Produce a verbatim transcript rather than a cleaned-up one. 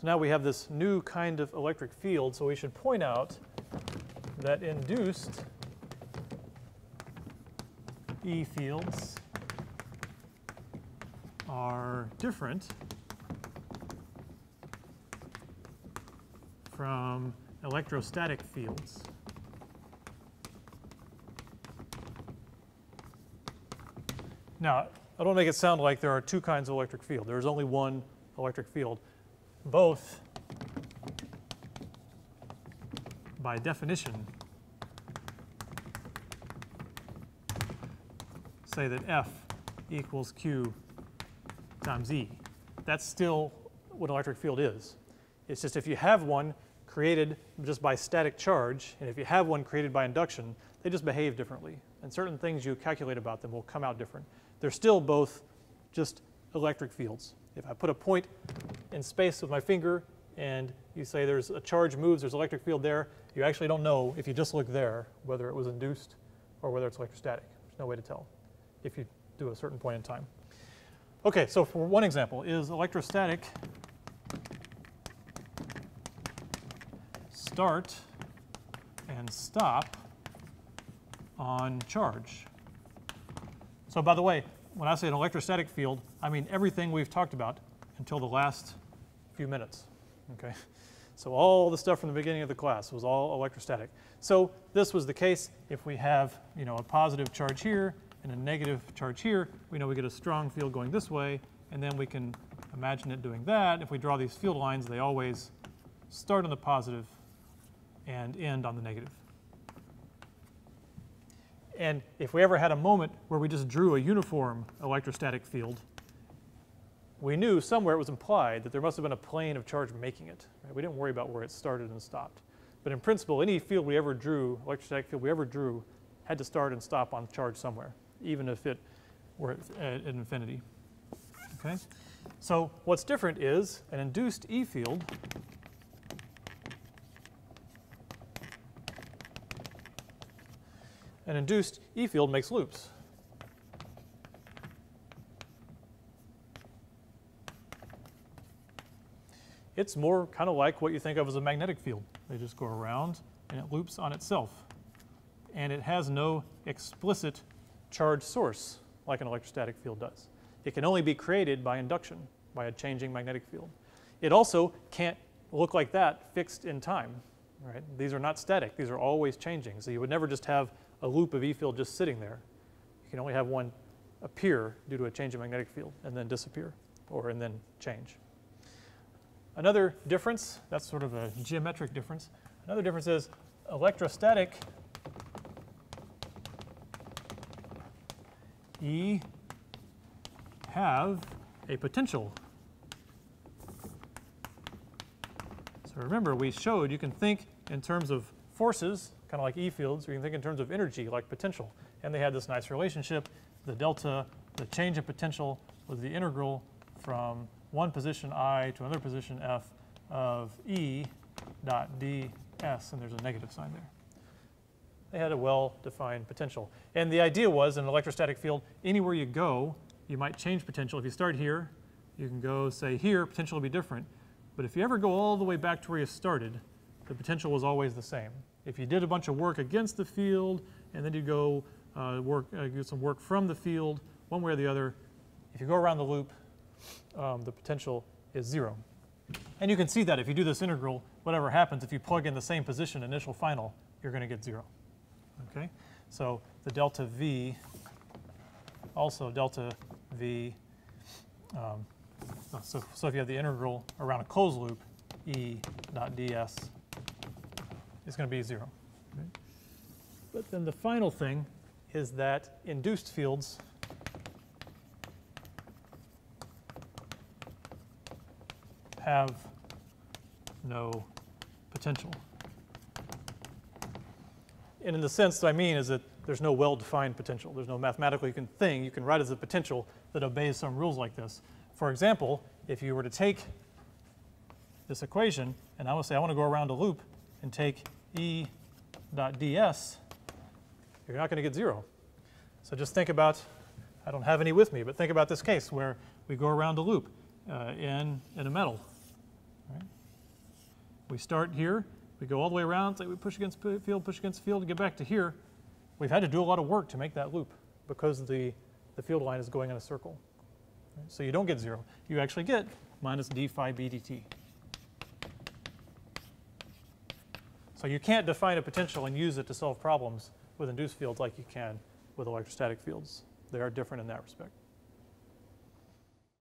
So now we have this new kind of electric field. So we should point out that induced E fields are different from electrostatic fields. Now, I don't make it sound like there are two kinds of electric field. There is only one electric field. Both, by definition, say that F equals Q times E. That's still what an electric field is. It's just if you have one created just by static charge, and if you have one created by induction, they just behave differently. And certain things you calculate about them will come out different. They're still both just electric fields. If I put a point in space with my finger and you say there's a charge moves, there's an electric field there, you actually don't know if you just look there whether it was induced or whether it's electrostatic. There's no way to tell if you do a certain point in time. Okay, so for one example, is electrostatic start and stop on charge? So by the way, when I say an electrostatic field, I mean everything we've talked about until the last few minutes, okay? So all the stuff from the beginning of the class was all electrostatic. So this was the case. If we have, you know, a positive charge here and a negative charge here, we know we get a strong field going this way, and then we can imagine it doing that. If we draw these field lines, they always start on the positive and end on the negative. And if we ever had a moment where we just drew a uniform electrostatic field, we knew somewhere it was implied that there must have been a plane of charge making it. Right? We didn't worry about where it started and stopped. But in principle, any field we ever drew, electrostatic field we ever drew, had to start and stop on charge somewhere, even if it were at, at infinity. Okay? So what's different is an induced E field An induced E field makes loops. It's more kind of like what you think of as a magnetic field. They just go around and it loops on itself. And it has no explicit charge source like an electrostatic field does. It can only be created by induction, by a changing magnetic field. It also can't look like that fixed in time. Right? These are not static. These are always changing. So you would never just have a loop of E field just sitting there. You can only have one appear due to a change in magnetic field and then disappear or and then change. Another difference, that's sort of a geometric difference. Another difference is electrostatic E have a potential. So remember we showed you can think in terms of forces, kind of like E fields, or you can think in terms of energy, like potential. And they had this nice relationship, the delta, the change in potential was the integral from one position I to another position F of E dot ds, and there's a negative sign there. They had a well-defined potential. And the idea was in an electrostatic field, anywhere you go, you might change potential. If you start here, you can go, say, here, potential will be different. But if you ever go all the way back to where you started, the potential was always the same. If you did a bunch of work against the field, and then you go uh, work, uh, do some work from the field, one way or the other, if you go around the loop, um, the potential is zero. And you can see that if you do this integral, whatever happens, if you plug in the same position, initial, final, you're going to get zero. Okay? So the delta V, also delta V, um, so, so if you have the integral around a closed loop, E dot ds, it's going to be zero. Okay. But then the final thing is that induced fields have no potential. And in the sense that I mean is that there's no well-defined potential. There's no mathematical thing you can write as a potential that obeys some rules like this. For example, if you were to take this equation and I would say I want to go around a loop and take E dot ds, you're not going to get zero. So just think about, I don't have any with me, but think about this case where we go around a loop uh, in, in a metal. Right? We start here, we go all the way around, it's like we push against the field, push against the field, to get back to here. We've had to do a lot of work to make that loop because the, the field line is going in a circle. Right? So you don't get zero. You actually get minus d phi b dt. So you can't define a potential and use it to solve problems with induced fields like you can with electrostatic fields. They are different in that respect.